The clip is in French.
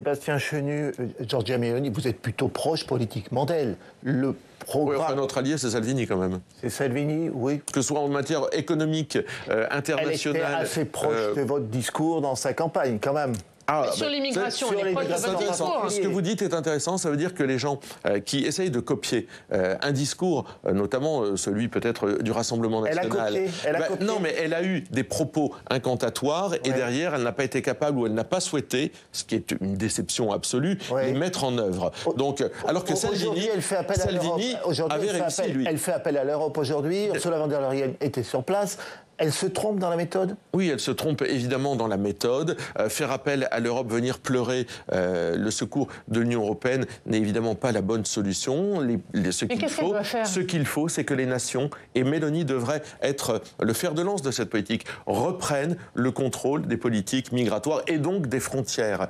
Sébastien Chenu, Giorgia Meloni, vous êtes plutôt proche politiquement d'elle. Le programme... Oui, enfin, notre allié, c'est Salvini quand même. C'est Salvini, oui. Que ce soit en matière économique, internationale... Elle était assez proche de votre discours dans sa campagne quand même. Ah, sur l'immigration, on est pas d'accord. Ce que vous dites est intéressant, ça veut dire que les gens qui essayent de copier un discours, notamment celui peut-être du Rassemblement National... Elle a copié. Non, mais elle a eu des propos incantatoires et derrière, elle n'a pas été capable ou elle n'a pas souhaité, ce qui est une déception absolue, les mettre en œuvre. Donc, alors que Salvini avait réussi, lui. Elle fait appel à l'Europe aujourd'hui, Ursula von der Leyen était sur place... Elle se trompe dans la méthode? Oui, elle se trompe évidemment dans la méthode. Faire appel à l'Europe, venir pleurer le secours de l'Union européenne n'est évidemment pas la bonne solution. Ce qu'il faut, c'est que les nations, et Meloni devrait être le fer de lance de cette politique, reprennent le contrôle des politiques migratoires et donc des frontières.